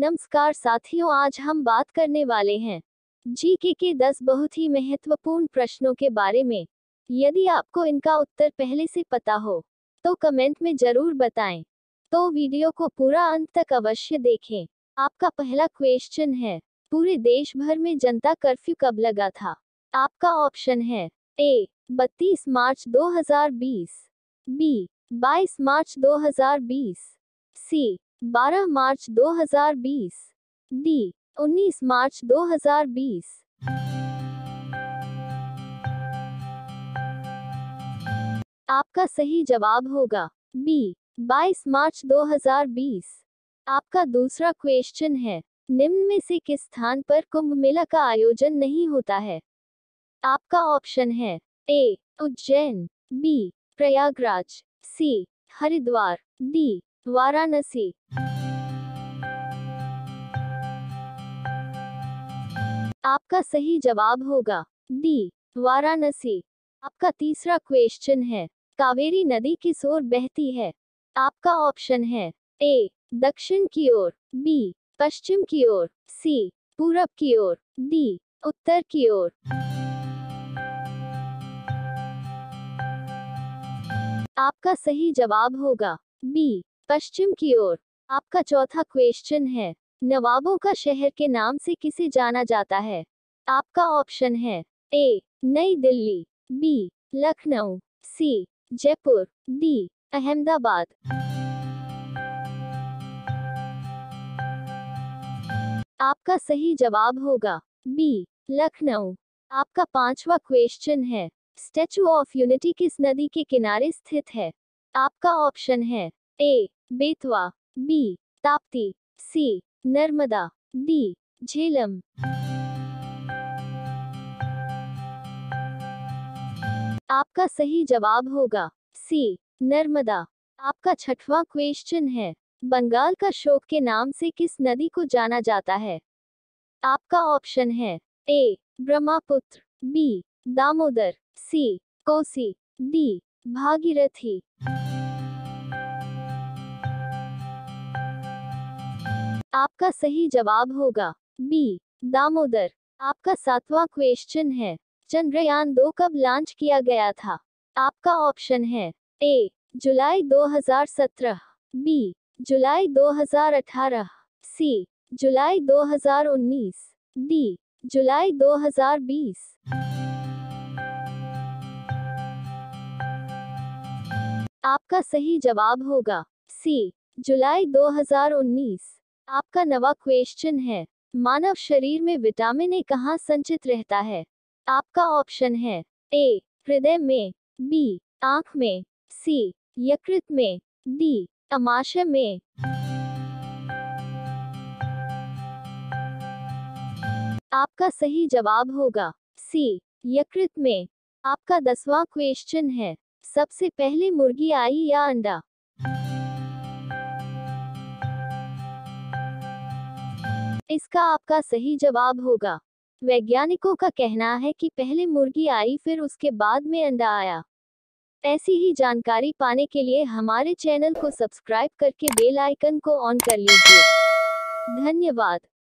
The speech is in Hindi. नमस्कार साथियों, आज हम बात करने वाले हैं जीके के 10 बहुत ही महत्वपूर्ण प्रश्नों के बारे में। यदि आपको इनका उत्तर पहले से पता हो तो कमेंट में जरूर बताएं। तो वीडियो को पूरा अंत तक अवश्य देखें। आपका पहला क्वेश्चन है, पूरे देश भर में जनता कर्फ्यू कब लगा था? आपका ऑप्शन है ए 32 मार्च 2020, बी 22 मार्च 2020, सी 12 मार्च 2020, डी 19 मार्च 2020। आपका सही जवाब होगा बी 22 मार्च 2020। आपका दूसरा क्वेश्चन है, निम्न में से किस स्थान पर कुंभ मेला का आयोजन नहीं होता है? आपका ऑप्शन है A Ujjain, B Prayagraj, C Haridwar, D Varanasi. आपका सही जवाब होगा डी वाराणसी। आपका तीसरा क्वेश्चन है, कावेरी नदी किस ओर बहती है? आपका ऑप्शन है ए दक्षिण की ओर, बी पश्चिम की ओर, सी पूरब की ओर, डी उत्तर की ओर। आपका सही जवाब होगा बी पश्चिम की ओर। आपका चौथा क्वेश्चन है, नवाबों का शहर के नाम से किसे जाना जाता है? आपका ऑप्शन है A New Delhi, B Lucknow, C Jaipur, D Ahmedabad. आपका सही जवाब होगा बी लखनऊ। आपका पांचवा क्वेश्चन है, स्टैचू ऑफ यूनिटी किस नदी के किनारे स्थित है? आपका ऑप्शन है A Betwa, B Tapti, C Narmada, D Jhelum. आपका सही जवाब होगा सी नर्मदा। आपका छठवां क्वेश्चन है, बंगाल का शोक के नाम से किस नदी को जाना जाता है? आपका ऑप्शन है A Brahmaputra, B Damodar, C Kosi, D Bhagirathi. आपका सही जवाब होगा बी दामोदर। आपका सातवां क्वेश्चन है, चंद्रयान 2 कब लॉन्च किया गया था? आपका ऑप्शन है ए जुलाई 2017, बी जुलाई 2018, सी जुलाई 2019, डी जुलाई 2020। आपका सही जवाब होगा सी जुलाई 2019। आपका नवा क्वेश्चन है, मानव शरीर में विटामिन ए कहाँ संचित रहता है? आपका ऑप्शन है ए हृदय में, बी आँख में, सी यकृत में, डी अमाशय में। आपका सही जवाब होगा सी यकृत में। आपका दसवां क्वेश्चन है, सबसे पहले मुर्गी आई या अंडा? इसका आपका सही जवाब होगा, वैज्ञानिकों का कहना है कि पहले मुर्गी आई फिर उसके बाद में अंडा आया। ऐसी ही जानकारी पाने के लिए हमारे चैनल को सब्सक्राइब करके बेल आइकन को ऑन कर लीजिए। धन्यवाद।